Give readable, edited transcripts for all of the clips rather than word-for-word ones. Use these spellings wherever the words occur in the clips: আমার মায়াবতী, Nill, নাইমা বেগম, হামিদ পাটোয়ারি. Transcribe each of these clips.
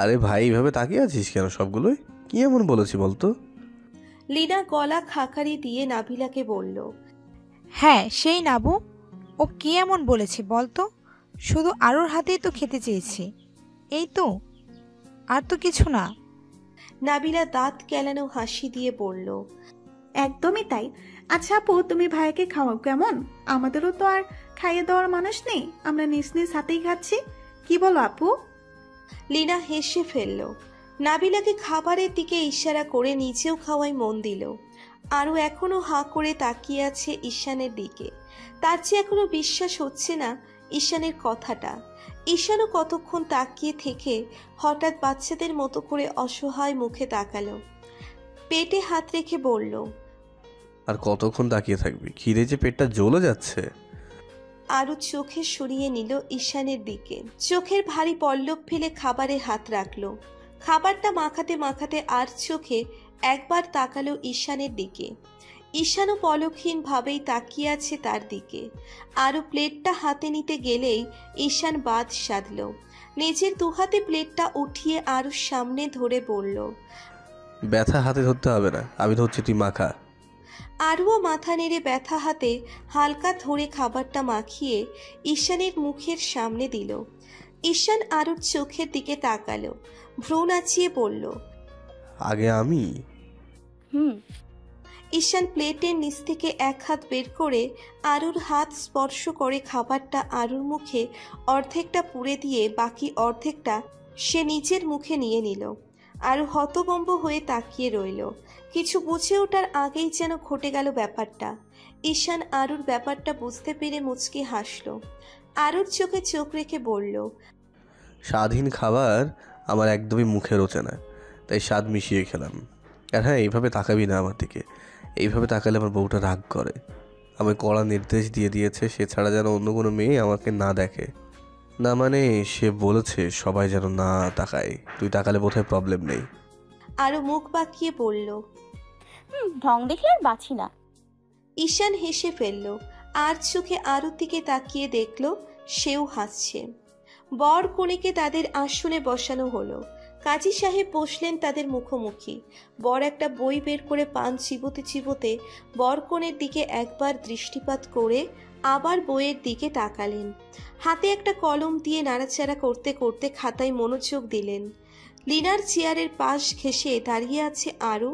আরে ভাই এভাবে তাকিয়ে আছিস কেন? সবগুলোই কি এমন বলেছি বলতো? লীনা গলা খাকারি দিয়ে নাভিলাকে বলল, হ্যাঁ সেই নাবু, ও কি এমন বলেছে বলতো? শুধু আরুর হাতেই তো খেতে চেয়েছি, এই তো, আর তো কিছু না। নাবিলা দাঁত কেলানো হাসি দিয়ে বলল, একদমই তাই। আচ্ছা আপু, তুমি ভাইকে খাওয়াও কেমন? আমাদেরও তো আর খাইয়ে দেওয়ার মানুষ নেই, আমরা নিজ নিজ হাতেই খাচ্ছি, কি বলো আপু? লীনা হেসে ফেলল। নাবিলাকে খাবারের দিকে ইশারা করে নিচেও খাওয়ায় মন দিল। আরও এখনো হাঁ করে তাকিয়ে আছে ঈশানের দিকে। তার চেয়ে এখনো বিশ্বাস হচ্ছে না ঈশানের কথাটা। ঈশানও কতক্ষণ তাকিয়ে থেকে হঠাৎ বাচ্চাদের মতো করে অসহায় মুখে তাকালো, পেটে হাত রেখে বলল, আর কতক্ষণ তাকিয়ে থাকবি? খিদে যে পেটটা জ্বলে যাচ্ছে। আরও চোখে সরিয়ে নিল ঈশানের দিকে, চোখের ভারী পল্লব ফেলে খাবারে হাত রাখল। খাবারটা মাখাতে মাখাতে আর চোখে একবার তাকালো ঈশানের দিকে। ঈশানও পলকহীনভাবেই তাকিয়ে আছে তার দিকে। আরও প্লেটটা হাতে নিতে গেলেই ঈশান বাদ সাধল, নিজের দুহাতে প্লেটটা উঠিয়ে আরও সামনে ধরে বলল, ব্যথা হাতে ধরতে হবে না, আমি ধরছি, তুই মাখা। আরও মাথা নেড়ে ব্যথা হাতে হালকা ধরে খাবারটা মাখিয়ে ঈশানের মুখের সামনে দিল। ঈশান আরুর চোখের দিকে তাকালো, ভ্রু নাচিয়ে বলল, আগে আমি। ঈশান প্লেটের নিচ থেকে এক হাত বের করে আরুর হাত স্পর্শ করে খাবারটা আরুর মুখে অর্ধেকটা পুড়ে দিয়ে বাকি অর্ধেকটা সে নিজের মুখে নিয়ে নিল। আরও হতবম্ব হয়ে তাকিয়ে রইল, কিছু বুঝে ওঠার আগেই যেন ঘটে গেল ব্যাপারটা। ঈশান আরুর ব্যাপারটা বুঝতে পেরে মুচকি হাসল, আরুর চোখে চোখ রেখে বলল, স্বাধীন খাবার আমার একদমই মুখে রোচে না, তাই স্বাদ মিশিয়ে খেলাম। আর হ্যাঁ, এইভাবে তাকাবি না আমার দিকে, এইভাবে তাকালে আমার বউটা রাগ করে। আমি কড়া নির্দেশ দিয়ে দিয়েছে সে ছাড়া যেন অন্য কোনো মেয়ে আমাকে না দেখে, না মানে সে বলেছে সবাই যেন না তাকায়, তুই তাকালে বোধহয় প্রবলেম নেই। আরও মুখ বাঁকিয়ে বলল, ঢং দেখলে আর বাঁচি না। ঈশান হেসে ফেলল, আর চোখে আরুর দিকে তাকিয়ে দেখল সেও হাসছে। বর কনেকে তাদের আসনে বসানো হলো। কাজী সাহেব বসলেন তাদের মুখোমুখি। বর একটা বই বের করে পান চিবোতে চিবোতে বর কনের দিকে একবার দৃষ্টিপাত করে আবার বইয়ের দিকে তাকালেন। হাতে একটা কলম দিয়ে নাড়াচাড়া করতে করতে খাতায় মনোযোগ দিলেন। লিনার চেয়ারের পাশ ঘেঁষে দাঁড়িয়ে আছে আরু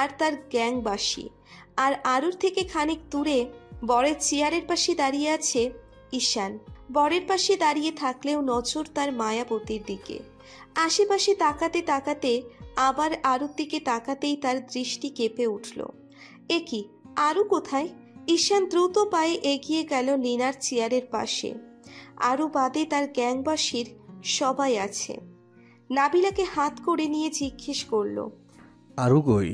আর তার গ্যাংবাসী, আর আরুর থেকে খানিক দূরে বরের চেয়ারের পাশে দাঁড়িয়ে আছে ঈশান। বরের পাশে দাঁড়িয়ে থাকলেও নজর তার মায়াবতীর দিকে। আশেপাশে তাকাতে তাকাতে আবার আরুর দিকে তাকাতেই তার দৃষ্টি কেঁপে উঠল। এ কি, আরু কোথায়? ঈশান দ্রুত পায়ে এগিয়ে গেল লিনার চেয়ারের পাশে। আরও বাদে তার গ্যাংবাসীর সবাই আছে। নাবিলাকে হাত করে নিয়ে জিজ্ঞেস করল, আরু কই?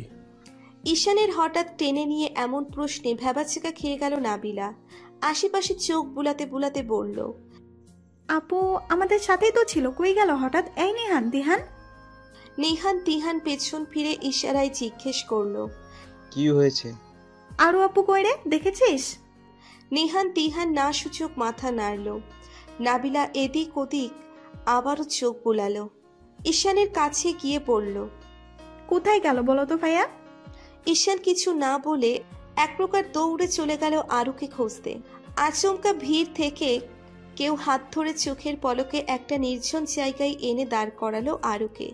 ঈশানের হঠাৎ টেনে নিয়ে এমন প্রশ্নে ভ্যাবাচেকা খেয়ে গেল নাবিলা। আশেপাশে চোখ বুলাতে বুলাতে বলল, আপু আমাদের সাথেই তো ছিল, কই গেল হঠাৎ? এই নিহান দিহান। নিহান দিহান পেছন ফিরে ইশারায় জিজ্ঞেস করল, কি হয়েছে? আরও আপু কই রে, দেখেছিস? নিহান তিহান না সূচক মাথা নাড়ল। নাবিলা এদিক ওদিক আবারও চোখ বোলালো। ঈশানের কাছে গিয়ে বলল, কোথায় গেল বলো তো ভাইয়া? ঈশান কিছু না বলে এক প্রকার দৌড়ে চলে গেল আরুকে খুঁজতে। আচমকা ভিড় থেকে কেউ হাত ধরে চোখের পলকে একটা নির্জন জায়গায় এনে দাঁড় করালো আরুকে।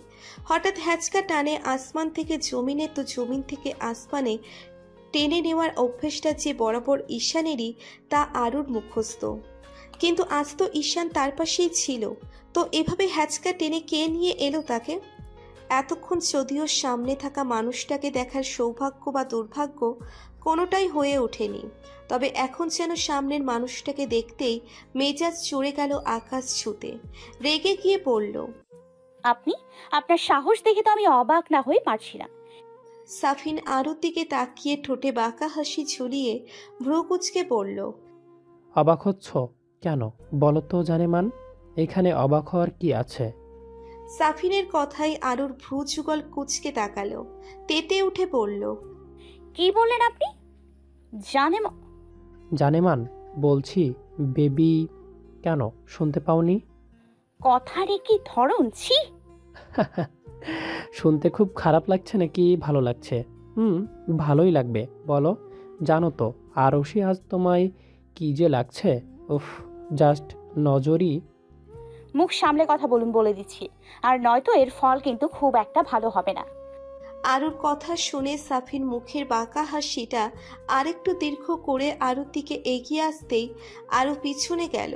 হঠাৎ হ্যাঁচকা টানে আসমান থেকে জমিনে, তো জমিন থেকে আসমানে টেনে নেওয়ার অভ্যেসটা যে বরাবর ঈশানেরই, তা আরুর মুখস্থ। কিন্তু আজ তো ঈশান তার পাশেই ছিল, তো এভাবে হ্যাঁচকা টেনে কে নিয়ে এলো তাকে? এতক্ষণ যদিও সামনে থাকা মানুষটাকে দেখার সৌভাগ্য বা দুর্ভাগ্য কোনোটাই হয়ে ওঠেনি, তবে এখন যেন সামনের মানুষটাকে দেখতেই মেজাজ চড়ে গেল আকাশ ছুঁতে। রেগে গিয়ে পড়ল, আপনি, আপনার সাহস দেখে তো আমি অবাক না হয়ে পারছি না। সাফিন আরুর দিকে তাকিয়ে ঠোঁটে বাঁকা হাসি ঝুলিয়ে ভ্রু কুঁচকে পড়ল, অবাক হচ্ছ কেন বলো তো জানেমান, এখানে অবাক হওয়ার কি আছে? সাফিনের কথাই আরুর ভ্রু যুগল কুঁচকে তাকালো, তেতে উঠে পড়ল, কি বললেন আপনি? জানেমান বলছি বেবি কেন শুনতে পাওনি? কথার কি ধরন, ছি। শুনতে খুব খারাপ লাগছে নাকি ভালো লাগছে? ভালোই লাগবে, বলো। জানো তো আরশি আজ তোমায় কি যে লাগছে, উফ জাস্ট নজরই। মুখ সামলে কথা বলুন, বলে দিচ্ছি। আর নয়তো এর ফল কিন্তু খুব একটা ভালো হবে না। আরুর কথা শুনে সাফিন মুখের বাঁকা হাসিটা আরেকটু দীর্ঘ করে আরুর দিকে এগিয়ে আসতেই আরু পিছনে গেল।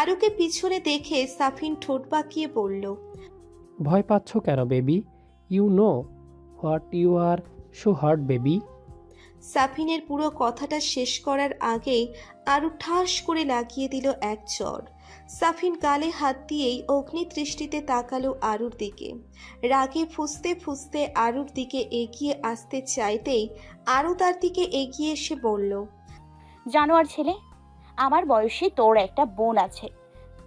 আরুকে পিছনে দেখে সাফিন ঠোঁট বাঁকিয়ে বলল, ভয় পাচ্ছ কেন baby? You know what you are so hurt baby. সাফিনের পুরো কথাটা শেষ করার আগেই আরু ঠাস করে লাগিয়ে দিল এক চড়। সাফিন গালে হাত দিয়েই অগ্নিদৃষ্টিতে তাকালো আরুর দিকে। রাগে ফুঁসতে ফুঁসতে আরুর দিকে এগিয়ে আসতে চাইতেই আরু তার দিকে এগিয়ে এসে বলল, জানোয়ার ছেলে, আমার বয়সে তোর একটা বোন আছে,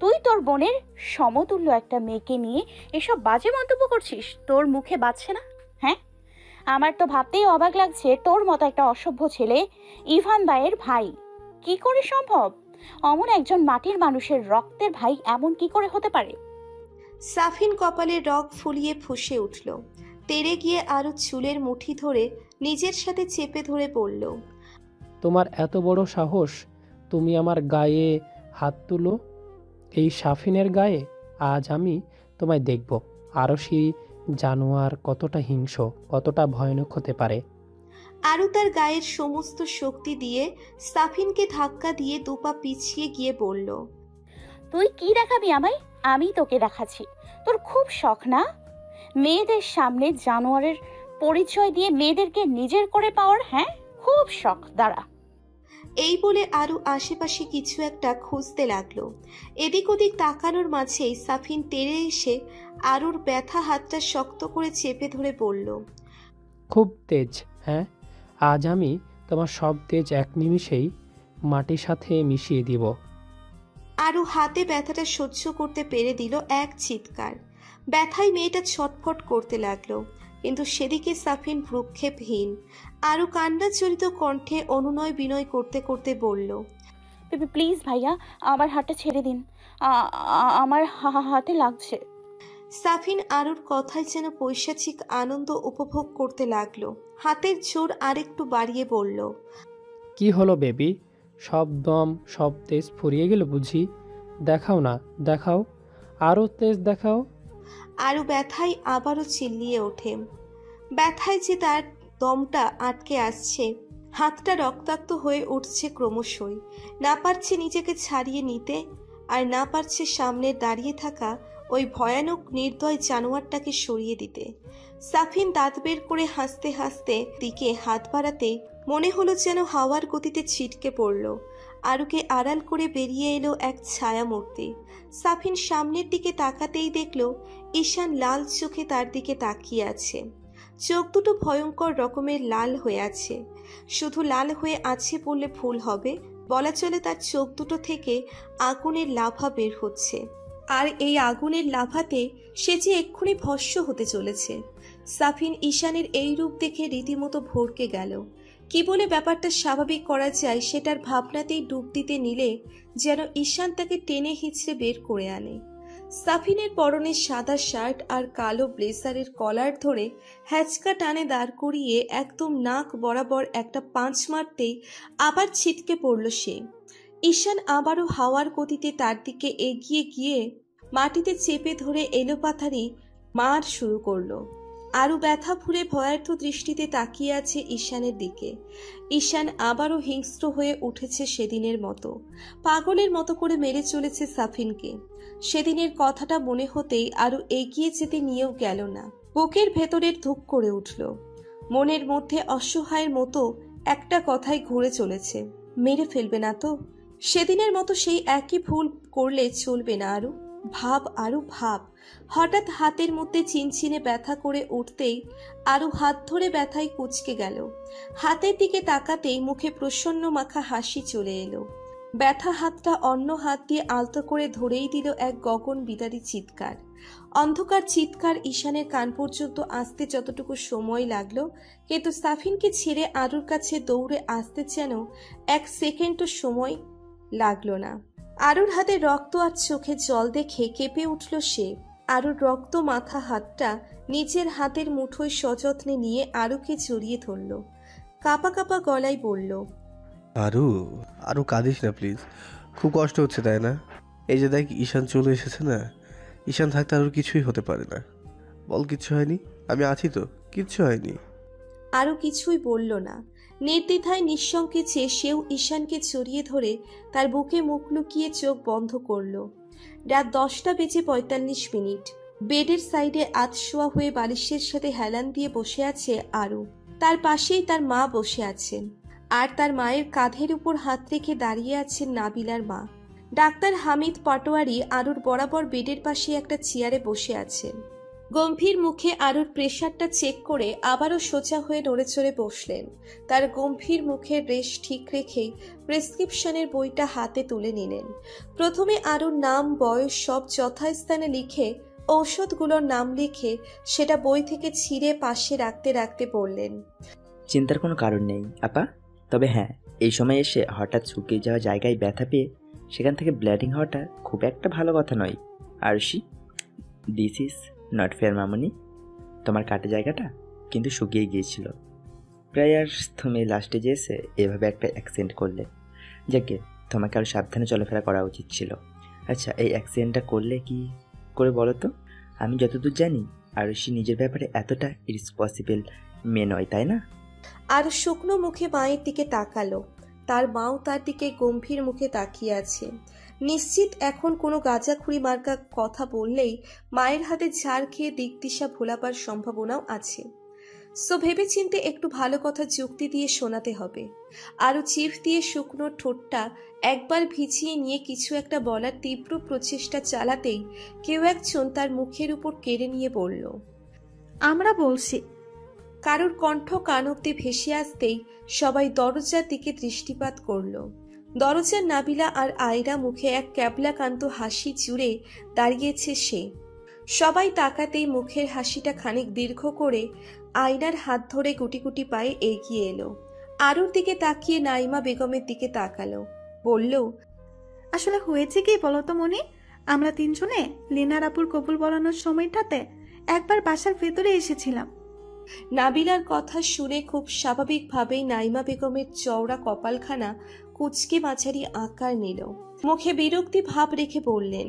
তুই তোর বোনের সমতুল্য একটা মেয়েকে নিয়ে এসব বাজে মন্তব্য করছিস, তোর মুখে বাজছে না? হ্যাঁ, আমার তো ভাবতেই অবাক লাগছে, তোর মতো একটা অসভ্য ছেলে ইভান ভাইয়ের ভাই, কি করে সম্ভব? অমন একজন মাটির মানুষের রক্তের ভাই এমন কি করে হতে পারে? সাফিন কপালে রগ ফুলিয়ে ফুঁসে উঠল, তেড়ে গিয়ে আরু চুলের মুঠি ধরে নিজের সাথে চেপে ধরে বলল, তোমার এত বড় সাহস, তুমি আমার গায়ে হাত তুলো, এই সাফিনের গায়ে? আজ আমি তোমায় দেখব আরশি জানোয়ার কতটা হিংস্র, কতটা ভয়ানক হতে পারে। আরু তার গায়ের সমস্ত শক্তি দিয়ে সাফিনকে ধাক্কা দিয়ে দুপা পিছিয়ে গিয়ে বলল, তুই কি দেখাবি আমায়? আমি তোকে দেখাচ্ছি। তোর খুব শখ না মেয়েদের সামনে জানোয়ারের পরিচয় দিয়ে মেয়েদেরকে নিজের করে পাওয়ার? হ্যাঁ, খুব শখ, দাঁড়া। এই বলে আরু আশেপাশে কিছু একটা খুঁজতে লাগলো। এদিক ওদিক তাকানোর মাঝেই সাফিন তেড়ে এসে আরুর ব্যথা হাতটা শক্ত করে চেপে ধরে বলল, খুব তেজ, হ্যাঁ, আজ আমি তোমার সব তেজ এক নিমিষেই মাটির সাথে মিশিয়ে দিব। আরু হাতে ব্যথাটা সহ্য করতে পেরে দিল এক চিৎকার। ব্যথায় মেয়েটা ছটফট করতে লাগলো, কিন্তু সেদিকে সাফিন ভ্রুক্ষেপহীন। আরু কান্নাজড়িত কণ্ঠে অনুনয় বিনয় করতে করতে বলল, প্লিজ ভাইয়া, আমার হাতটা ছেড়ে দিন, আমার হাতে লাগছে। সাফিন আরুর কথায় যেন পৈশাচিক আনন্দ উপভোগ করতে লাগলো, হাতের জোর আরেকটু বাড়িয়ে বলল, কি হলো বেবি, সব দম সব তেজ ফুরিয়ে গেল বুঝি? দেখাও না, দেখাও আরও তেজ, দেখাও। আরু ব্যথায় আবারও চিল্লিয়ে ওঠে, ব্যথায় যে তার দমটা আটকে আসছে, হাতটা রক্তাক্ত হয়ে উঠছে ক্রমশই, না পারছে নিজেকে ছাড়িয়ে নিতে, আর না পারছে সামনে দাঁড়িয়ে থাকা ওই ভয়ানক নির্দয় জানোয়ারটাকে সরিয়ে দিতে। সাফিন দাঁত বের করে হাসতে হাসতে দিকে হাত বাড়াতে মনে হলো যেন হাওয়ার গতিতে ছিটকে পড়ল। আরুকে আড়াল করে বেরিয়ে এলো এক ছায়ামূর্তি। সাফিন সামনের দিকে তাকাতেই দেখল ঈশান লাল চোখে তার দিকে তাকিয়ে আছে। চোখ দুটো ভয়ঙ্কর রকমের লাল হয়ে আছে, শুধু লাল হয়ে আছে বললে ভুল হবে, বলা চলে তার চোখ দুটো থেকে আগুনের লাভা বের হচ্ছে, আর এই আগুনের লাভাতে সে যে এক্ষুনি ভস্ম হতে চলেছে। সাফিন ঈশানের এই রূপ দেখে রীতিমতো ভড়কে গেল। কি বলে ব্যাপারটা স্বাভাবিক করা যায় সেটার ভাবনাতেই ডুব দিতে নিলে যেন ঈশান তাকে টেনে হিঁচড়ে বের করে আনে। সাফিনের পরনে সাদা শার্ট আর কালো ব্লেজারের কলার ধরে হ্যাচকা টানে দাঁড় করিয়ে একদম নাক বরাবর একটা পাঁচ মারতেই আবার ছিটকে পড়ল সে। ঈশান আবারও হাওয়ার গতিতে তার দিকে এগিয়ে গিয়ে মাটিতে চেপে ধরে এলোপাথারি মার শুরু করলো। আরও ব্যথা ফুলে ভয়ার্থ দৃষ্টিতে তাকিয়ে আছে ঈশানের দিকে। ঈশান আবারও হিংস্র হয়ে উঠেছে সেদিনের মতো, পাগলের মতো করে মেরে চলেছে সাফিনকে। সেদিনের কথাটা মনে হতেই আরও এগিয়ে যেতে নিয়েও গেল না, বুকের ভেতরের ধুক করে উঠল। মনের মধ্যে অসহায়ের মতো একটা কথাই ঘুরে চলেছে, মেরে ফেলবে না তো? সেদিনের মতো সেই একই ভুল করলে চলবে না। আরও ভাব, আরও ভাব। হঠাৎ হাতের মধ্যে চিনচিনে ব্যথা করে উঠতেই আরও হাত ধরে ব্যথায় কুঁচকে গেল। হাতের দিকে তাকাতেই মুখে প্রসন্ন মাখা হাসি চলে এলো। ব্যথা হাতটা অন্য হাত দিয়ে আলতো করে ধরেই দিল এক গগন বিদারী চিৎকার। অন্ধকার চিৎকার ঈশানের কান পর্যন্ত আসতে যতটুকু সময় লাগলো, কিন্তু সাফিনকে ছেড়ে আরুর কাছে দৌড়ে আসতে যেন এক সেকেন্ডও সময় লাগলো না। आरुर हाथे रक्त और चोखे जल देखे केंपे उठल से। आरुर रक्त माथा हाथटा निजेर हाथेर मुठोय सजत्ने निये आरुके जड़िये धरल। कापा कापा गलाय बोलल, आरु आरु कादिस ना प्लिज, खूब कष्ट होच्छे ताई ना? ए जे देख ईशान चले एसेछे ना, ईशान थाकते आरुर किछुई होते पारे ना। बोल किच्छु हयनि, आमि आछि तो, किच्छु हयनि। आरु किछुई बोलल ना, निर्द्विधाय निःसंकोचे सेও ईशानকে জড়িয়ে ধরে তার বুকে মুখ লুকিয়ে চোখ বন্ধ করল। রাত 10টা বেজে 45 মিনিট। বেডের সাইডে আধশোয়া হয়ে বালিশের সাথে হেলান দিয়ে বসে আছে আরু। তার পাশেই তার মা বসে আছেন, আর তার মায়ের কাঁধের উপর হাত রেখে দাঁড়িয়ে আছেন নাবিলার মা। ডাক্তার হামিদ পাটোয়ারি আরুর বরাবর বেডের পাশে একটা চেয়ারে বসে আছেন। गम्भीर मुखे आरुर प्रेसारटा चेक करे आबारो सोजा हुए नड़ेचड़े बसलें। तार गम्भीर मुखे रेश ठीक रेखे प्रेसक्रिप्शनेर बोईटा हाथे तुले निलें। प्रथमे आरुर नाम बयस सब यथास्थाने लिखे औषधगुलोर नाम लिखे सेटा बोई थेके छिड़े पाशे राखते राखते बोलें, चिंतार कोनो कारण नेई आपा, तबे हाँ एई समय एसे हठात् शुकिये जाओया जायगाय ब्यथा पेये सेखान थेके ब्लिडिंग हওয়াটা खूब एकटा भालो कथा नय। Arushi, this is not fair मामनी, तुम्हार काटा जैगा क्योंकि शुकिए गल प्रायर्स तुम्हें लास्टे जेसे एभवे एक एक्सिडेंट कर ले जाके तुम्हें और सवधान चलाफेरा करा उचित छो। अच्छा एक्सिडेंटा कर ले कि बोलो तो, हमें जतदूर जानी आरुषि निजे बेपारे एतटा इरिस्पसिबल मे नय ताई ना। और शुकनो मुखे मायर दिके ताकालो, तार माओ तार दिके गम्भीर मुखे ताकिये आछे। निश्चित एखन कोनो गाजाखुरी मार्का कथा बोललेई मायेर हाथे झाड़ खेये दिक्तिशा भोलापार सम्भावनाओ आछे। सो भेबेचिंते एकटु भालो कथा जुक्ति दिये शोनाते हबे। आरु चिफ दिये शुकनो ठोंटा एकबार भिजिये निये किछु एकटा बलार तीव्र प्रचेष्टा चालातेई केउ एकजन तार मुखेर उपर केड़े निये बोलल, आमरा बोलछि। कारुर कण्ठ कान अब्दि भेसे आसतेई सबाई दरजार दिके दृष्टिपात करल। दरजार नाबिला और आयरा मुखे एक कैबलाकान्त हासि जुड़े दाड़ियेछे से। सबाई ताकातेई मुखेर हासिटा खानिक दीर्घ करे आयरार हाथ धरे गुटी गुटी पाये एगिये एलो। आरुर दिके ताकिये नाइमा बेगमेर दिके ताकालो, बोलल, आसले होयेछे कि बोलो तो मनि, आमरा तीनजने लीनार आपुर कबुल बोलानोर समयटाते एकबार बासार भेतरे एसेछिलाम। नाबिलार कथा शुने खूब स्वाभाविक भावे नाइमा बेगमेर चौड़ा कपालखाना कुचके माछारी आकार निल। मुखे बिरक्ति भाव रेखे बोलें,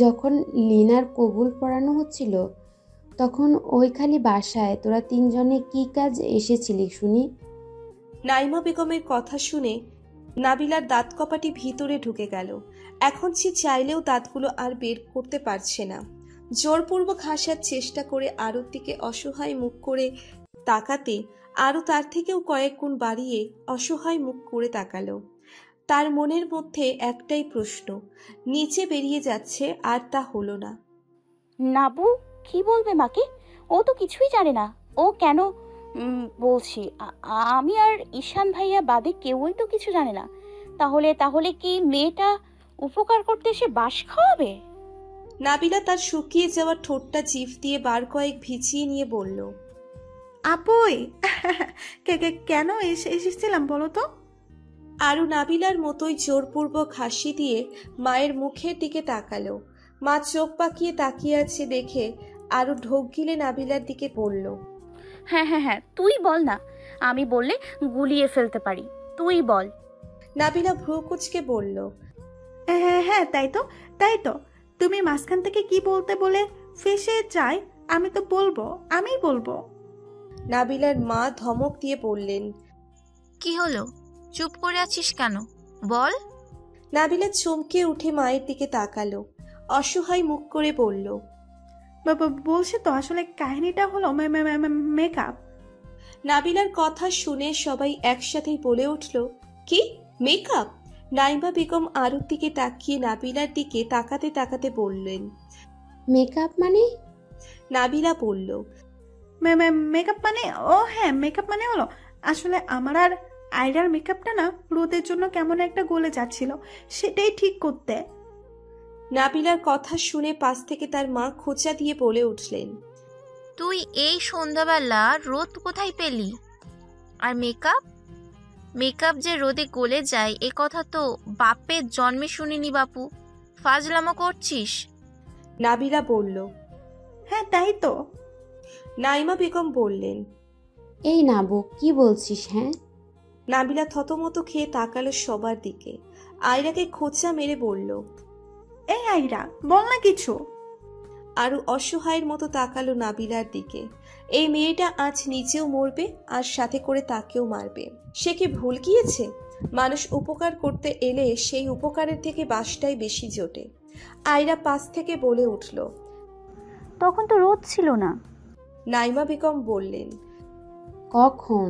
जखन लीनार कबुल पड़ानो होच्छिलो तखन ओई खाली बासाय तोरा तीनजने की काज एसेछिली शुनी? नाइमा बेगमेर कथा शुने नाबिलार दाँत कपाटी भीतरे ढुके गेल। एखन से चाइलेও दाँतगुलो आर बेर करते पारछे ना। जोरपूर्वक हासार चेष्टा करे आरुर दिके असहाय मुख करे ताकाते आरु तार थेकेও कयेक गुण बाड़िये असहाय मुख करे ताकालो। तार मनेर मध्ये एकटाई प्रश्न नीचे बेरिये जाच्छे आर ता हलो ना, नाबू की बोलबे माके? ओ तो किछुई जाने ना, ओ केनो बोलछे आमी आर ईशान भाइया बादे केउई तो किछु जाने ना। ताहले ताहले कि मेटा उपकार करते एसे बास खाওয়াবে? नाबिला तार शुकिये जावा ठोंटा जीभ दिए बार कयेक भिजिये निये बोलल, आपुई केन एसेछिलाम बोलो तो? आरु नाबिलार मतोई जोरपूर्वक हासि दिए मायेर मुखेर दिके ताकालो। मा चोख पाकिये ताकिये आछे देखे आरु ढोक गिले नाबिलार दिके बोलल, हाँ हाँ हाँ तुई बोल ना, आमी बोलले गुलिये फेलते पारी, तुई बोल। नाबिला भ्रू कुचके बोलल, हाँ हाँ ताई तो तुम्हें मास्कान थेके कि बोलते बोले फेसे जाय, आमी तो बोलबो, आमी बोलबो। नाबिलार मा धमक दिए बोलें, कि हलो चुप करे आछिस केन, बोल। नाबिला चमके उठे मायेर दिके ताकालो, असहाय मुख करे बोलल, बाबा बोलछे तो, आसले काहिनीटा हलो मेकआप। नाबिलार कथा शुने सबाई एकसाथेई बोले उठलो, कि मेकआप? नाइमा बेगम आरुर दिके ताकिये नाबिलार दिके ताकाते ताकाते बोलें, मेकआप माने? नाबिला बोलल, मेकअप माने, ओ हाँ मेकअप माने हलो आसले आमार आर आयरार मेकअपटा ना रोदेर जोन्नो केमन एकटा गले जाच्छिलो, सेटाई ठीक करते। नाबिलार कथा शुने पाश थेके तार मा खोचा दिए बोले उठलें, तुई एई सन्ध्याबेला रोद कोथाय पेली, आर मेकअप? मेकअप जे रोदे गले जाए ए कथा तो बापेर जन्मे शुनिनी बापू। फाजलामो करछिस? नाबिला बोलल, हाँ ताई तो। नाइमा बेगम बोललेन, এই নাবু কি বলছিস? হ্যাঁ। নাবিলা থতমত খেয়ে তাকালো সবার দিকে। আয়রাকে খোঁচা মেরে বলল, এই আয়রা বল না কিছু। আরও অসহায়ের মতো তাকালো নাবিলার দিকে। এই মেয়েটা আজ নিজেও মরবে আর সাথে করে তাকেও মারবে। সে কি ভুল গিয়েছে? মানুষ উপকার করতে এলে সেই উপকারের থেকে বাসটাই বেশি জোটে। আয়রা পাশ থেকে বলে উঠল, তখন তো রোদ ছিল না। নাইমা বেগম বললেন, কখন?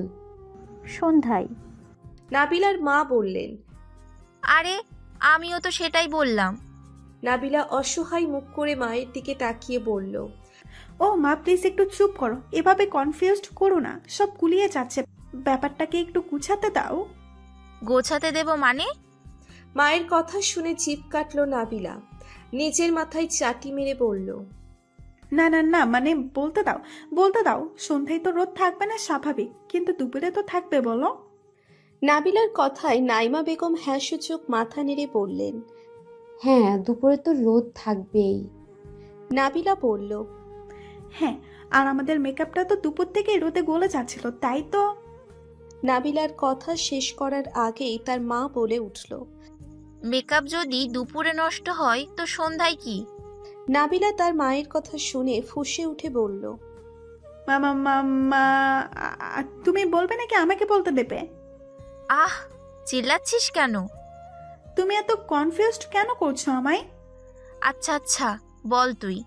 সন্ধ্যায়। নাবিলার মা বললেন, আরে আমিও তো সেটাই বললাম। নাবিলা অসহায় মুখ করে মায়ের দিকে তাকিয়ে বলল, ও মা প্লিজ একটু চুপ করো, এভাবে কনফিউজড করো না, সব গুলিয়ে যাচ্ছে, ব্যাপারটাকে একটু গুছাতে দাও। গোছাতে দেব মানে? মায়ের কথা শুনে জিভ কাটলো নাবিলা। নিজের মাথায় চাটি মেরে বলল, না না না মানে বলতে দাও, বলতে দাও। সন্ধ্যায় তো রোদ থাকবে না স্বাভাবিক, কিন্তু দুপুরে তো থাকবে বলো। নাবিলার কথায় নাইমা বেগম হ্যাঁ সূচক মাথা নেড়ে বললেন, হ্যাঁ দুপুরে তো রোদ থাকবেই। নাবিলা বলল, হ্যাঁ আর আমাদের মেকআপটা তো দুপুর থেকে রোদে গলে যাচ্ছিল তাই তো। নাবিলার কথা শেষ করার আগেই তার মা বলে উঠল, মেকআপ যদি দুপুরে নষ্ট হয় তো সন্ধ্যায় কি? নাবিলা তার মায়ের কথা শুনে ফুঁসে উঠে বলল, মামা মামা তুমি বলবে নাকি আমাকে বলতে দেবে? আহ চিল্লাচ্ছিস কেন? তুমি এত কনফিউজড কেন করছো আমায়? আচ্ছা আচ্ছা বল তুই।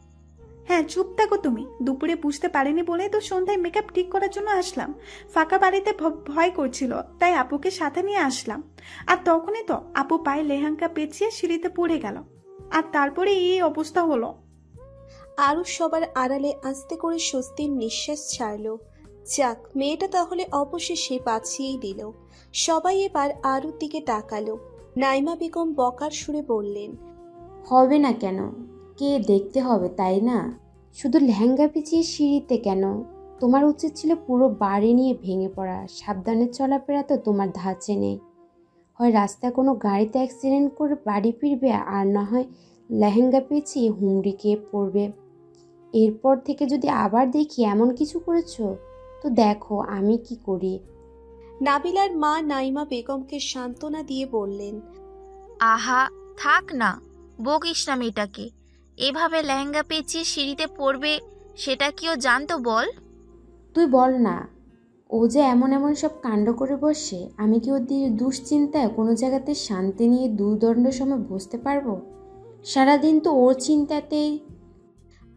হ্যাঁ চুপ থাকো তুমি। দুপুরে বুঝতে পারিনি বলে তো সন্ধ্যায় মেকআপ ঠিক করার জন্য আসলাম। ফাঁকা বাড়িতে ভয় করছিল তাই আপুকে সাথে নিয়ে আসলাম, আর তখনই তো আপু পায়ে লেহেঙ্গা পেঁচিয়ে সিঁড়িতে পড়ে গেল, আর তারপরে এই অবস্থা হলো। আরও সবার আড়ালে আস্তে করে স্বস্তির নিঃশ্বাস ছাড়লো। যাক মেয়েটা তাহলে অবশেষে বাঁচিয়েই দিল। সবাই এবার আরুর দিকে তাকালো। নাইমা বেগম বকার সুরে বললেন, হবে না কেন, কে দেখতে হবে তাই না? শুধু লেহেঙ্গা পিছিয়ে সিঁড়িতে কেন? তোমার উচিত ছিল পুরো বাড়ি নিয়ে ভেঙে পড়া। সাবধানে চলাফেরা তো তোমার ধাঁচে নেই। হয় রাস্তায় কোনো গাড়িতে অ্যাক্সিডেন্ট করে বাড়ি ফিরবে, আর না হয় লেহেঙ্গা পেঁচিয়ে হুমড়ি খেয়ে পড়বে। এরপর থেকে যদি আবার দেখি এমন কিছু করেছো তো দেখো আমি কি করি। নাবিলার মা নাইমা বেগমকে সান্ত্বনা দিয়ে বললেন, আহা থাক না, বকিস না মেয়েটাকে। এভাবে লেহেঙ্গা পেঁচিয়ে সিঁড়িতে পড়বে সেটা কিও জানতো? বল তুই, বল না। ও যে এমন এমন সব কাণ্ড করে বসে, আমি কি ওর দুশ্চিন্তায় কোনো জায়গাতে শান্তি নিয়ে দুর্দণ্ড সময় বসতে পারবো? সারাদিন তো ওর চিন্তাতেই।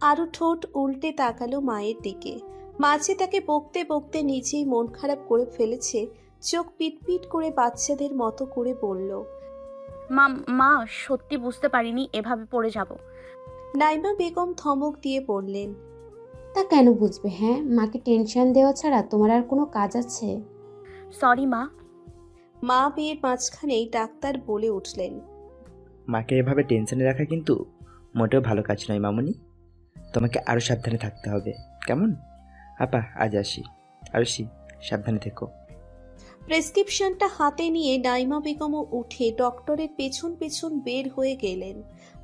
আরও ঠোঁট উল্টে তাকালো মায়ের দিকে। মাঝে তাকে বকতে বকতে নিজেই মন খারাপ করে ফেলেছে। চোখ পিটপিট করে বাচ্চাদের মতো করে বলল, মা সত্যি বুঝতে পারিনি এভাবে পড়ে যাব। নাইমা বেগম ধমক দিয়ে বললেন, তা কেন বুঝবে? হ্যাঁ মাকে টেনশন দেওয়া ছাড়া তোমার আর কোনো কাজ আছে? সরি মা। মা বিয়ের মাঝখানেই ডাক্তার বলে উঠলেন, মাকে এভাবে টেনশনে রাখা কিন্তু মোটেও ভালো কাজ নয় মামুনি। তোমাকে আরও সাবধানে থাকতে হবে, কেমন? আপা আজ আসি। আরুষি সাবধানে থেকো। প্রেসক্রিপশনটা হাতে নিয়ে নাইমা বেগমও উঠে ডক্টরের পেছন পেছন বের হয়ে গেলেন।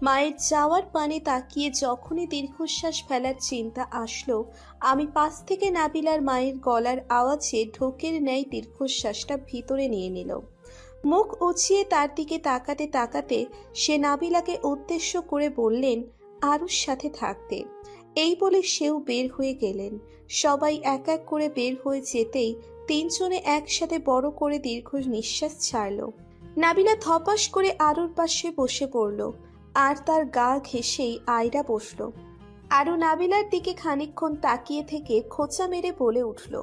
মায়ের যাওয়ার পানে তাকিয়ে যখনই দীর্ঘশ্বাস ফেলার চিন্তা আসলো, আমি পাশ থেকে নাবিলার মায়ের গলার আওয়াজে ঢোকের ন্যায় দীর্ঘশ্বাসটা ভিতরে নিয়ে নিল। মুখ উঁচিয়ে তার দিকে তাকাতে তাকাতে সে নাবিলাকে উদ্দেশ্য করে বললেন, আরুর সাথে থাকতে। এই বলে সেও বের হয়ে গেলেন। সবাই এক এক করে বের হয়ে যেতেই তিনজনে একসাথে বড় করে দীর্ঘ নিঃশ্বাস ছাড়ল। নাবিলা ধপাস করে আরুর পাশে বসে পড়ল, আর তার গা ঘেঁষেই আয়রা বসল। আরু নাবিলার দিকে খানিকক্ষণ তাকিয়ে থেকে খোঁচা মেরে বলে উঠল,